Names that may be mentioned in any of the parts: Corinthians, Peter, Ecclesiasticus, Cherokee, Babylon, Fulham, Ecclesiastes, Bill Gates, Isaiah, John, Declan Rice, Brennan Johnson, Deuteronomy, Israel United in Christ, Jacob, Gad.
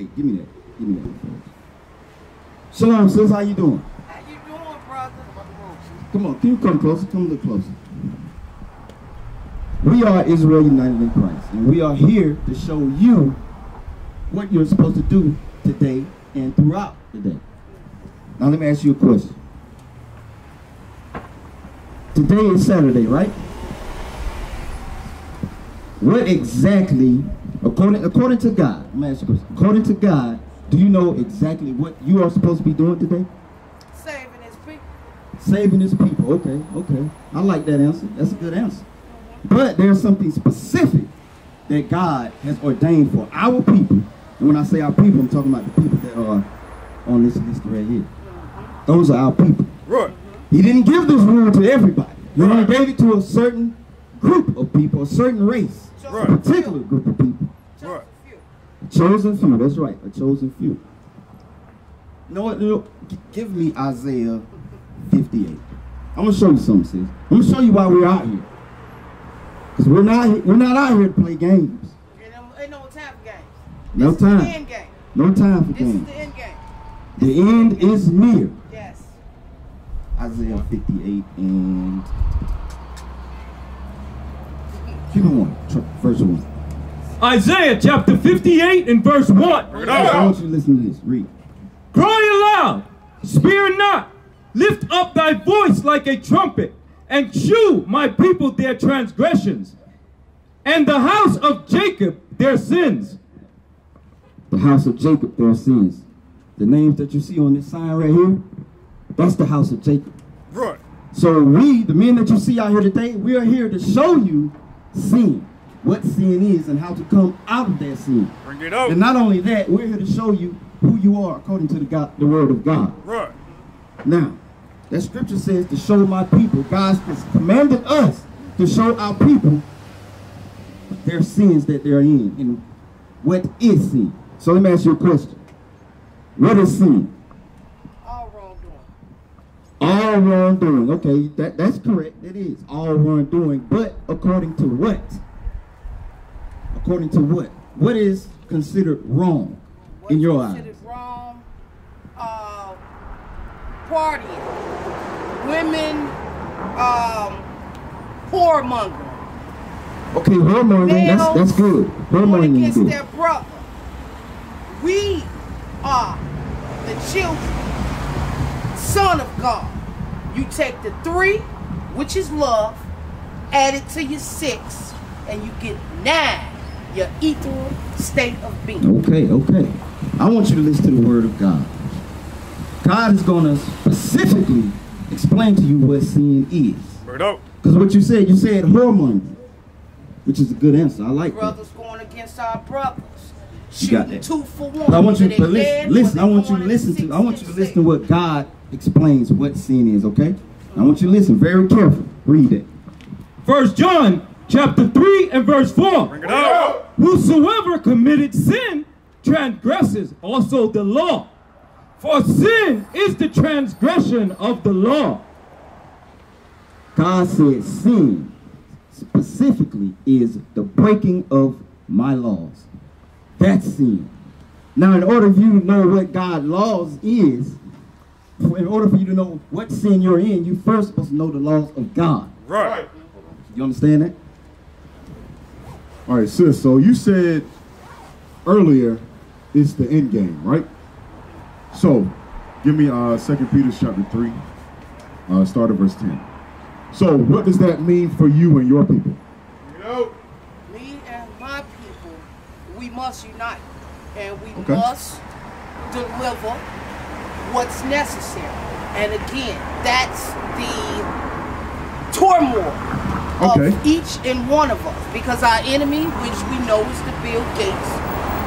Hey, give me that. Give me that. Shalom, sis. How you doing? How you doing, brother? Come on. Can you come closer? Come a little closer. We are Israel United in Christ, and we are here to show you what you're supposed to do today and throughout the day. Now let me ask you a question. Today is Saturday, right? What exactly, according to God, I'm gonna ask you a question. According to God, do you know exactly what you are supposed to be doing today? Saving his people. Saving his people, okay, okay. I like that answer. That's a good answer. But there's something specific that God has ordained for our people. And when I say our people, I'm talking about the people that are on this list right here. Those are our people. Right. He didn't give this rule to everybody. He only gave it to a certain group of people, a certain race, right. A particular group of people. Right. A chosen few. That's right. A chosen few. No, give me Isaiah 58. I'm going to show you something, sis. I'm going to show you why we're out here. Because we're not out here to play games. Ain't no time for games. No time. This is the end game. No time for games. This is the end game. The end is near. Yes. Isaiah 58 and... Give me one. Verse 1. Isaiah chapter 58 and verse 1. I want you to listen to this. Read. Cry aloud. Spare not. Lift up thy voice like a trumpet. And shew my people their transgressions. And the house of Jacob their sins. The house of Jacob their sins. The names that you see on this sign right here, that's the house of Jacob. Right. So we, the men that you see out here today, we are here to show you sin, what sin is and how to come out of that sin. Bring it up. And not only that, we're here to show you who you are according to the word of God. Right. Now, that scripture says to show my people. God has commanded us to show our people their sins that they're in and what is sin. So let me ask you a question. What is sin? All wrongdoing. All wrongdoing. Okay, that's correct. It is all wrongdoing. But according to what? According to what? What is considered wrong in your eyes? Considered wrong. Partying, women, whoremongering. Okay, whoremongering, that's good. Whoremongering is good. Against their brother. We are the children, son of God. You take the 3, which is love, add it to your 6, and you get 9, your ethereal state of being. Okay, okay. I want you to listen to the word of God. God is going to specifically explain to you what sin is. Because what you said whoremongering, which is a good answer. I like brothers that. Brothers going against our brothers. Shooting 2 for 1. I want you to listen to what God explains what sin is, okay? I want you to listen very carefully. Read it. 1 John chapter 3 and verse 4. Bring it up. Whosoever committed sin transgresses also the law. For sin is the transgression of the law. God said sin specifically is the breaking of my laws. That's sin. Now, in order for you to know what God's laws is, in order for you to know what sin you're in, you first must know the laws of God. Right. You understand that? All right, sis, so you said earlier it's the end game, right? So, give me 2 Peter chapter 3, start at verse 10. So, what does that mean for you and your people? Me and my people, we must unite. And we must deliver what's necessary. And again, that's the turmoil of each and one of us. Because our enemy, which we know is the Bill Gates,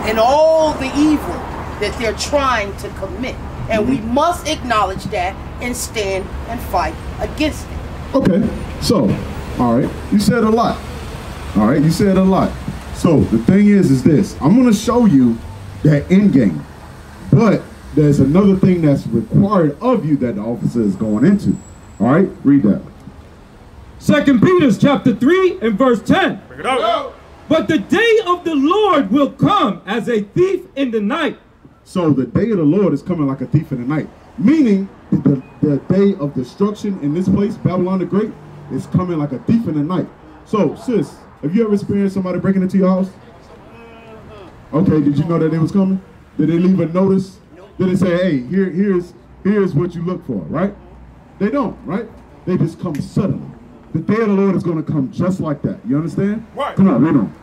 and all the evil that they're trying to commit. And we must acknowledge that and stand and fight against it. Okay, so, all right, you said a lot. All right, you said a lot. So the thing is this, I'm gonna show you that end game, but there's another thing that's required of you that the officer is going into. All right, read that. 2 Peter chapter 3 and verse 10. Bring it up. But the day of the Lord will come as a thief in the night, So the day of the Lord is coming like a thief in the night, meaning the day of destruction in this place, Babylon the Great, is coming like a thief in the night. So, sis, have you ever experienced somebody breaking into your house? Okay, did you know that it was coming? Did they leave a notice? Did they say, hey, here's what you look for, right? They don't, right? They just come suddenly. The day of the Lord is going to come just like that. You understand? Right. Come on, read on.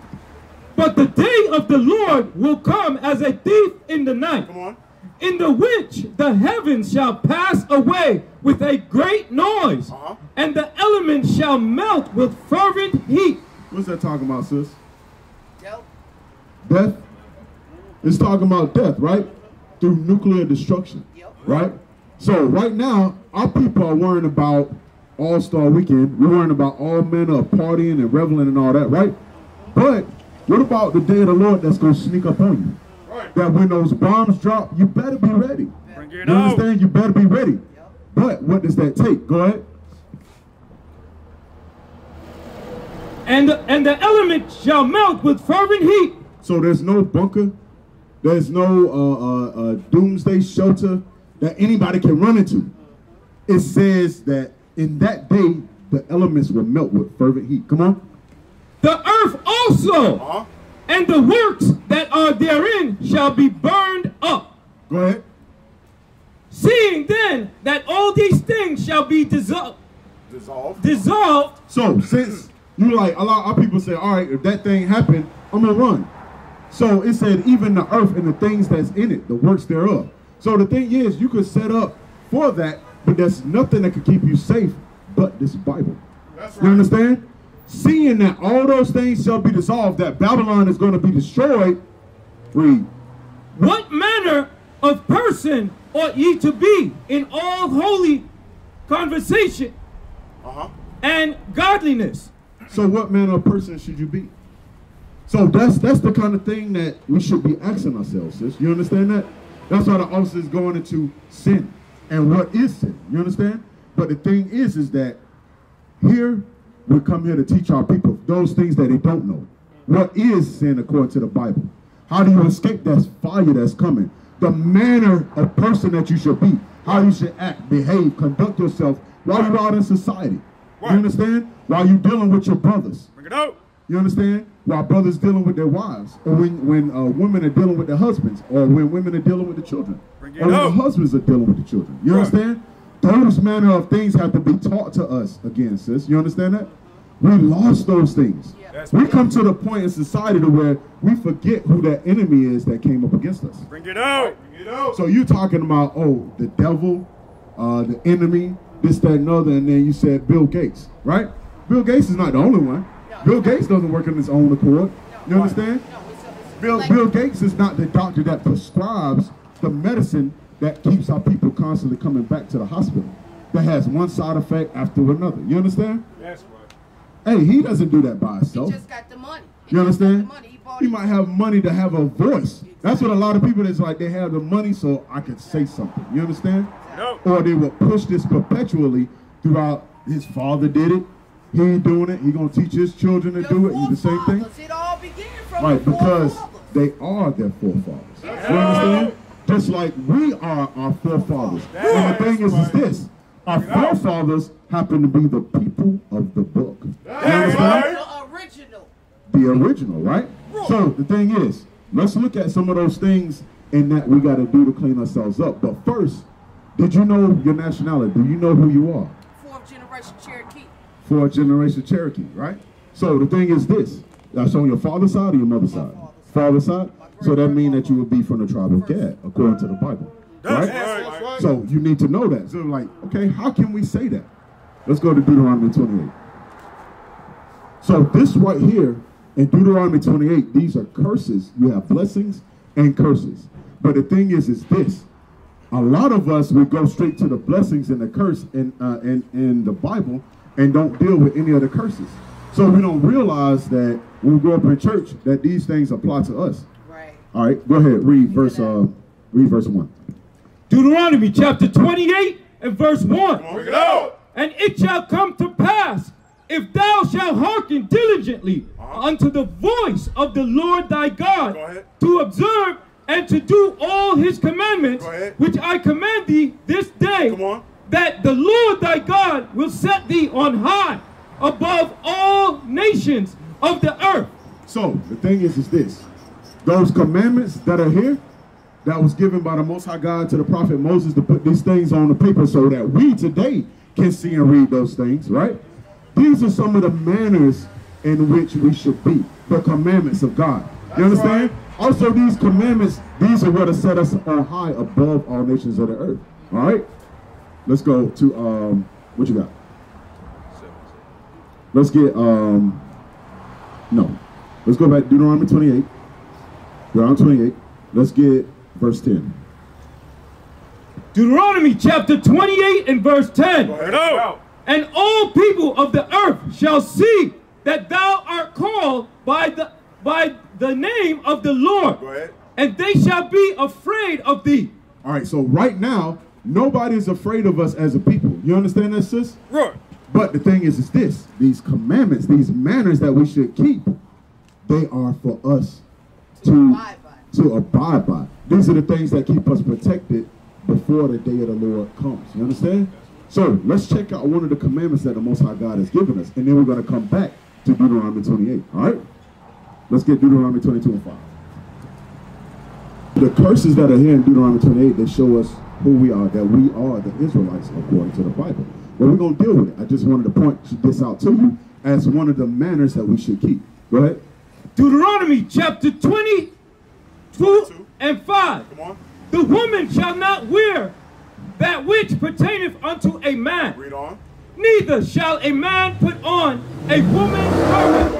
But the day of the Lord will come as a thief in the night, come on, in the which the heavens shall pass away with a great noise, and the elements shall melt with fervent heat. What's that talking about, sis? Yep. Death. It's talking about death, right? Through nuclear destruction, yep, right? So right now, our people are worrying about All-Star Weekend. We're worrying about all men are partying and reveling and all that, right? But what about the day of the Lord that's going to sneak up on you? Right. That when those bombs drop, you better be ready. Bring it out. You understand? You better be ready. Yep. But what does that take? Go ahead. And the element shall melt with fervent heat. So there's no bunker. There's no doomsday shelter that anybody can run into. It says that in that day, the elements will melt with fervent heat. Come on. The earth also and the works that are therein shall be burned up. Go ahead. Seeing then that all these things shall be dissolved. So since you like, a lot of people say, all right, if that thing happened, I'm going to run. So it said even the earth and the things that's in it, the works thereof. So the thing is, you could set up for that, but there's nothing that could keep you safe but this Bible. That's right. You understand? Seeing that all those things shall be dissolved, that Babylon is going to be destroyed, read. What manner of person ought ye to be in all holy conversation and godliness? So what manner of person should you be? So that's the kind of thing that we should be asking ourselves, sis. You understand that? That's why the officer is going into sin. And what is sin? You understand? But the thing is that here, we come here to teach our people those things that they don't know. What is sin according to the Bible? How do you escape that fire that's coming? The manner of person that you should be. How you should act, behave, conduct yourself while you're out in society. You understand? While you're dealing with your brothers. Bring it out. You understand? While brothers dealing with their wives, or when women are dealing with their husbands, or when women are dealing with the children, or when the husbands are dealing with the children. You understand? Those manner of things have to be taught to us again, sis. You understand that? We lost those things. Yeah. We come to the point in society to where we forget who that enemy is that came up against us. Bring it out. Bring it out. So you talking about, oh, the devil, the enemy, this, that, and other, and then you said Bill Gates, right? Bill Gates is not the only one. Bill Gates doesn't work on his own accord. You understand? Bill Gates is not the doctor that prescribes the medicine that keeps our people constantly coming back to the hospital. That has one side effect after another. You understand? That's right. Hey, he doesn't do that by himself. He just got the money. You understand? He might have money to have a voice. That's what a lot of people is like. They have the money so I can say something. You understand? Or they will push this perpetually throughout. His father did it. He ain't doing it. He's going to teach his children to do it. He's the same thing. It all began from because they are their forefathers. You understand? Just like we are our forefathers. And the thing is this. Our forefathers happen to be the people of the book. The original. The original, right? So the thing is, let's look at some of those things and that we got to do to clean ourselves up. But first, did you know your nationality? Do you know who you are? Fourth generation Cherokee. Fourth generation Cherokee, right? So the thing is this, that's on your father's side or your mother's side? Father's side. So that means that you would be from the tribe of Gad, according to the Bible, right? So you need to know that. So like, okay, how can we say that? Let's go to Deuteronomy 28. So this right here, in Deuteronomy 28, these are curses. You have blessings and curses. But the thing is this. A lot of us would go straight to the blessings and the curse in the Bible, and don't deal with any of the curses. So we don't realize that when we grow up in church that these things apply to us. Right. All right, go ahead, read verse 1. Deuteronomy chapter 28 and verse 1. And it shall come to pass, if thou shalt hearken diligently unto the voice of the Lord thy God, to observe and to do all his commandments, which I command thee this day, that the Lord thy God will set thee on high above all nations of the earth. So the thing is this. Those commandments that are here, that was given by the Most High God to the prophet Moses to put these things on the paper so that we today can see and read those things, right? These are some of the manners in which we should be, the commandments of God. You understand? Also, these commandments, these are what are set us on high above all nations of the earth. All right? Let's go to, what you got? Let's get, no. Let's go back to Deuteronomy 28. Deuteronomy 28. Let's get verse 10. Deuteronomy chapter 28 and verse 10. And all people of the earth shall see that thou art called by the name of the Lord. And they shall be afraid of thee. All right, so right now, nobody's afraid of us as a people. You understand that, sis? Right. But the thing is this. These commandments, these manners that we should keep, they are for us to abide by. These are the things that keep us protected before the day of the Lord comes. You understand? So let's check out one of the commandments that the Most High God has given us, and then we're going to come back to Deuteronomy 28. All right? Let's get Deuteronomy 22 and 5. The curses that are here in Deuteronomy 28, they show us who we are, that we are the Israelites according to the Bible. But we're going to deal with it. I just wanted to point this out to you as one of the manners that we should keep. Go ahead. Deuteronomy chapter 22 and 5. The woman shall not wear that which pertaineth unto a man. Read on. Neither shall a man put on a woman's garment,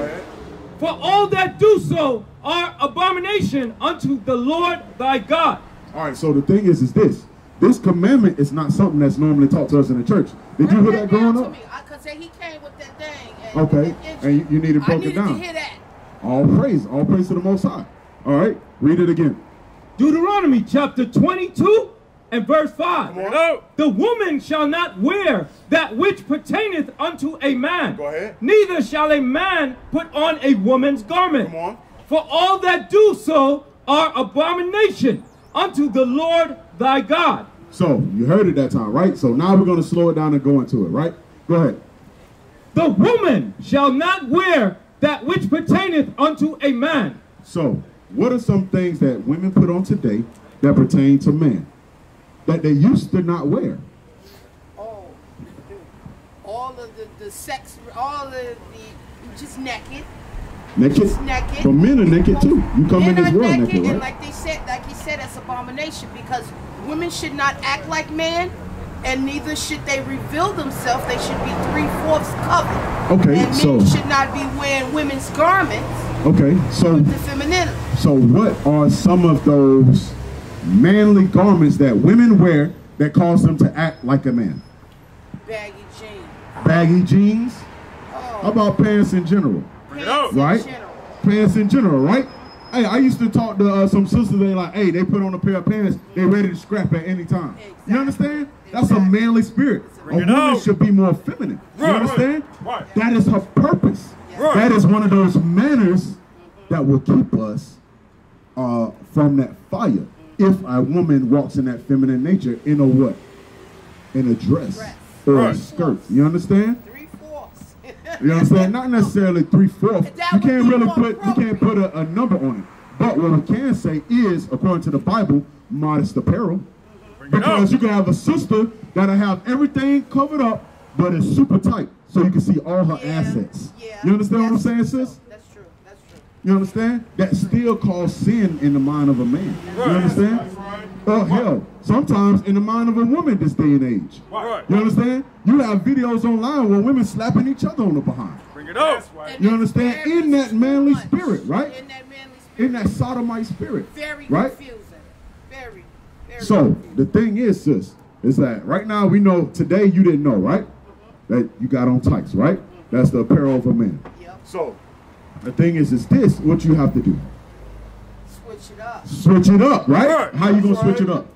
for all that do so are abomination unto the Lord thy God. All right, so the thing is this. This commandment is not something that's normally taught to us in the church. Did you hear that growing up? Because he came with that thing. And you need it broken down. I needed to hear that. All praise to the Most High. All right, read it again. Deuteronomy chapter 22 and verse 5. The woman shall not wear that which pertaineth unto a man. Neither shall a man put on a woman's garment. For all that do so are abomination unto the Lord thy God. So you heard it that time, right? So now we're going to slow it down and go into it, right? Go ahead. The woman shall not wear that which pertaineth unto a man. So what are some things that women put on today that pertain to man that they used to not wear? Oh, all of the sex, all of the, just naked. Naked? Just naked. But men are naked too. You come in this world naked, right? And like they said, like he said, that's abomination, because women should not act like men, and neither should they reveal themselves. They should be 3/4 covered. Okay, and so men should not be wearing women's garments. Okay, so what are some of those manly garments that women wear that cause them to act like a man? Baggy jeans. Baggy jeans? Oh. How about pants in general? Pants in general, right? Hey, I used to talk to some sisters, they like, hey, they put on a pair of pants, they ready to scrap at any time. Exactly. You understand? That's a manly spirit. A woman should be more feminine. You understand? That is her purpose. That is one of those manners that will keep us from that fire. If a woman walks in that feminine nature in a what? In a dress or a skirt. You understand? 3/4. You understand? Not necessarily 3/4. You can't really put, you can't put a number on it. But what we can say is, according to the Bible, modest apparel. Because you can have a sister that'll have everything covered up, but it's super tight, so you can see all her assets. You understand what I'm saying, sis? That's true. That's true. You understand? That still calls sin in the mind of a man. You understand? Oh, hell, sometimes in the mind of a woman this day and age. You understand? You have videos online where women slapping each other on the behind. You understand? In that manly spirit, right? In that manly spirit. In that sodomite spirit. Very confusing. Very. So the thing is, sis, is that right now we know, today you didn't know, right? That you got on tights, right? That's the apparel of a man. So the thing is this, what you have to do? Switch it up. Switch it up, right? How you going to switch it up?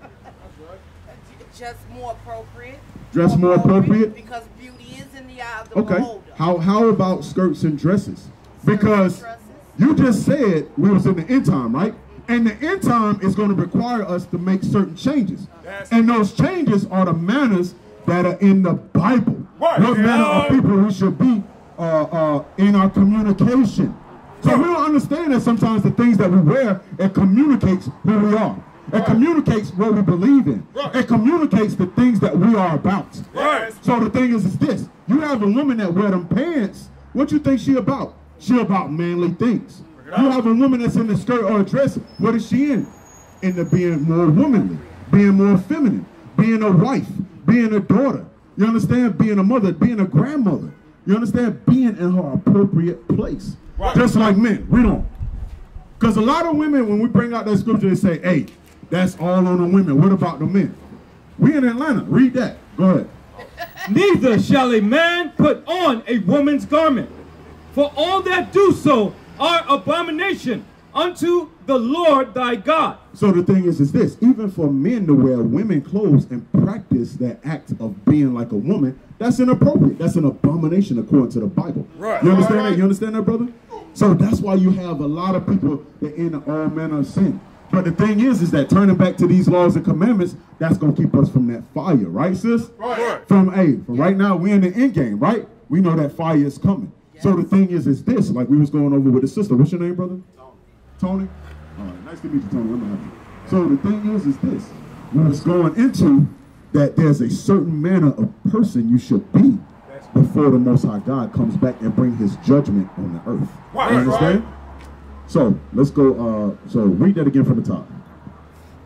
Just more appropriate. Dress more appropriate? Because beauty is in the eye of the beholder. How about skirts and dresses? Because you just said we was in the end time, right? And the end time is going to require us to make certain changes. And those changes are the manners that are in the Bible. What manner of people who should be in our communication. So we don't understand that sometimes the things that we wear, it communicates who we are. It communicates what we believe in. It communicates the things that we are about. So the thing is this. You have a woman that wear them pants. What you think she about? She about manly things. You have a woman that's in a skirt or a dress. What is she in? Into being more womanly, being more feminine, being a wife, being a daughter. You understand? Being a mother, being a grandmother. You understand? Being in her appropriate place. Right. Just like men. We don't. Because a lot of women, when we bring out that scripture, they say, hey, that's all on the women. What about the men? We in Atlanta. Read that. Go ahead. Neither shall a man put on a woman's garment. For all that do so are abomination unto the Lord thy God. So the thing is this. Even for men to wear women clothes and practice that act of being like a woman, that's inappropriate. That's an abomination according to the Bible. Right. You understand that? You understand that, brother? So that's why you have a lot of people that in all manner of sin. But the thing is that turning back to these laws and commandments, that's going to keep us from that fire. Right, sis? Right. From right now, we're in the end game, right? We know that fire is coming. Yes. So the thing is this, like we was going over with the sister. What's your name, brother? Tony? All right, nice to meet you, Tony. I'm happy. So the thing is this. We was going into that there's a certain manner of person you should be before the Most High God comes back and bring his judgment on the earth. Right, you understand? Right. So let's go, so read that again from the top.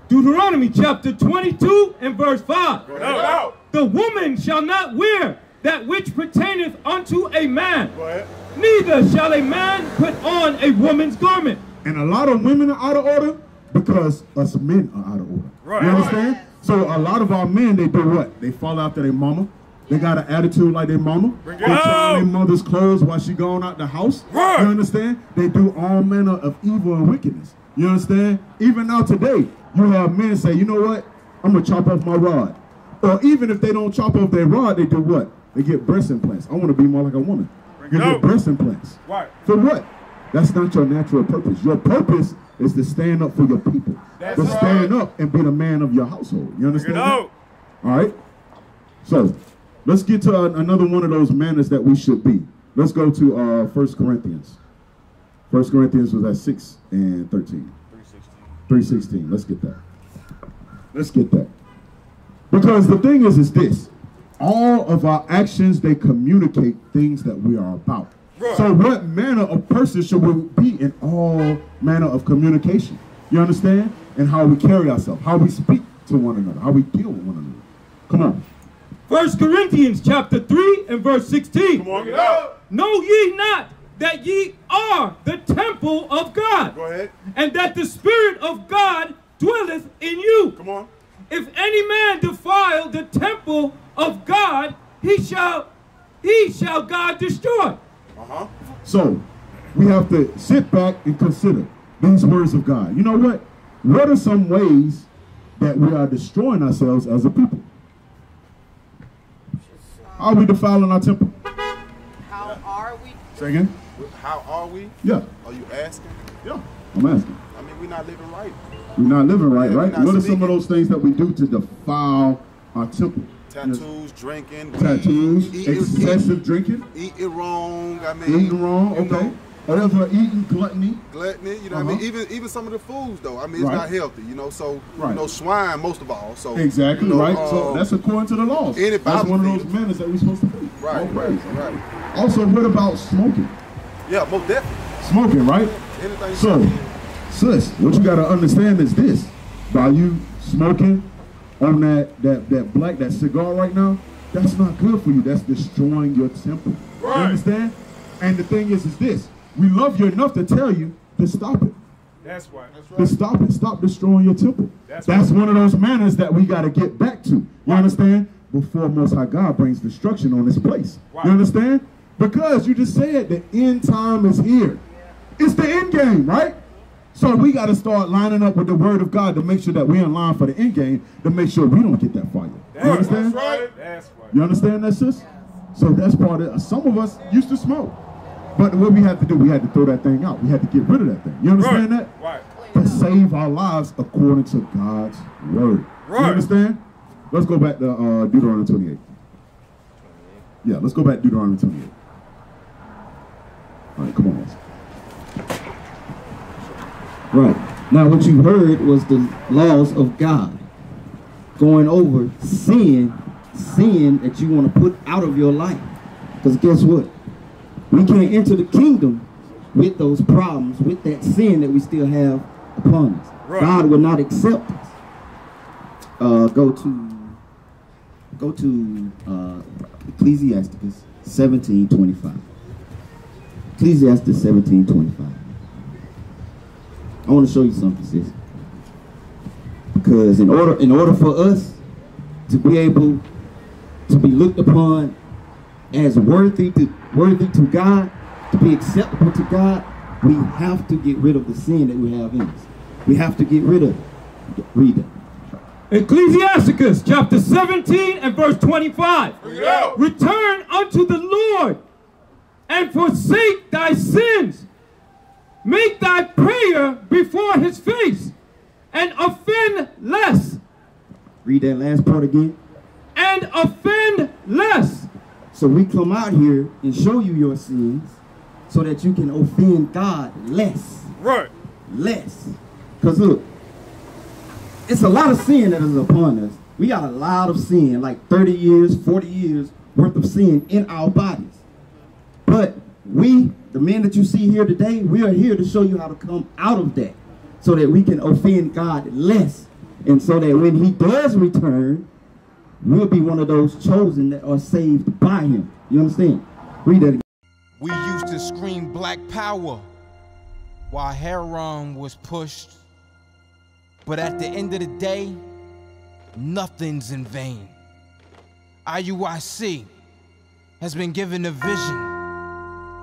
Deuteronomy chapter 22 and verse 5. Right. The woman shall not wear that which pertaineth unto a man. Right. Neither shall a man put on a woman's garment. And a lot of women are out of order because us men are out of order. Right. You understand? Right. So a lot of our men, they do what? They fall after their mama. They got an attitude like their mama. They try their mother's clothes while she going out the house. Right. You understand? They do all manner of evil and wickedness. You understand? Even now today, you have men say, you know what? I'm going to chop off my rod. Or even if they don't chop off their rod, they do what? They get breast implants. I want to be more like a woman. You get breast implants. Right. For what? That's not your natural purpose. Your purpose is to stand up for your people. To stand up and be the man of your household. You understand? All right. So let's get to another one of those manners that we should be. Let's go to 1 Corinthians. 1 Corinthians was at 6 and 13. 3:16. Let's get that. Let's get that. Because the thing is this. All of our actions, they communicate things that we are about. Right. So what manner of person should we be in all manner of communication? You understand? And how we carry ourselves, how we speak to one another, how we deal with one another. Come on. 1 Corinthians chapter 3 and verse 16. Come on, get up. Know ye not that ye are the temple of God, and that the Spirit of God dwelleth in you. Come on. If any man defile the temple of God, he shall God destroy. Uh-huh. So we have to sit back and consider these words of God. You know what? What are some ways that we are destroying ourselves as a people? Are we defiling our temple? How are we? Say again? How are we? Yeah. Are you asking? Yeah, I'm asking. I mean, we're not living right. We're not living right, right? What are some of those things that we do to defile our temple? Tattoos, drinking, tattoos, excessive drinking, eating wrong. I mean, eating wrong. Okay, whatever. Eating gluttony. You know what I mean? Even some of the foods, though. I mean, it's not healthy. You know, so you know, swine most of all. So exactly right. So that's according to the laws. That's one of those manners that we're supposed to do. Right, right. Also, what about smoking? Yeah, most definitely. Smoking, right? Anything. So, sis, what you gotta understand is this: by you smoking on that cigar right now, that's not good for you. That's destroying your temple. Right. You understand? And the thing is this. We love you enough to tell you to stop it. That's right. That's right. To stop it. Stop destroying your temple. That's one of those manners that we got to get back to. You understand? Before Most High God brings destruction on this place. Right. You understand? Because you just said the end time is here. Yeah. It's the end game, right? So we got to start lining up with the word of God to make sure that we're in line for the end game, to make sure we don't get that fire. You understand? That's right. That's right. You understand that, sis? So that's part of it. Some of us used to smoke. But what we had to do, we had to throw that thing out. We had to get rid of that thing. You understand that? Right. to save our lives according to God's word. Right. You understand? Let's go back to Deuteronomy 28. Yeah, let's go back to Deuteronomy 28. All right, come on. Right. Now what you heard was the laws of God. Going over sin that you want to put out of your life. Because guess what? We can't enter the kingdom with those problems, with that sin that we still have upon us. Right. God will not accept us. Go to Ecclesiasticus 17:25. Ecclesiastes 17:25. I want to show you something, sis. Because in order for us to be able to be looked upon as worthy to God, to be acceptable to God, we have to get rid of the sin that we have in us. We have to get rid of it. Read it. Ecclesiasticus chapter 17 and verse 25. Yeah. Return unto the Lord and forsake thy sins. Make thy prayer before his face and offend less. Read that last part again. And offend less. So we come out here and show you your sins so that you can offend God less. Right. Less. Because look, it's a lot of sin that is upon us. We got a lot of sin, like 30 years, 40 years worth of sin in our bodies. But we, the men that you see here today, we are here to show you how to come out of that so that we can offend God less. And so that when he does return, we'll be one of those chosen that are saved by him. You understand? Read that again. We used to scream black power while Heron was pushed. But at the end of the day, nothing's in vain. IUIC has been given a vision.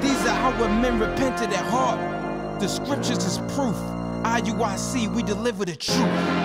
These are how our men repented at heart. The scriptures is proof. IUIC, we deliver the truth.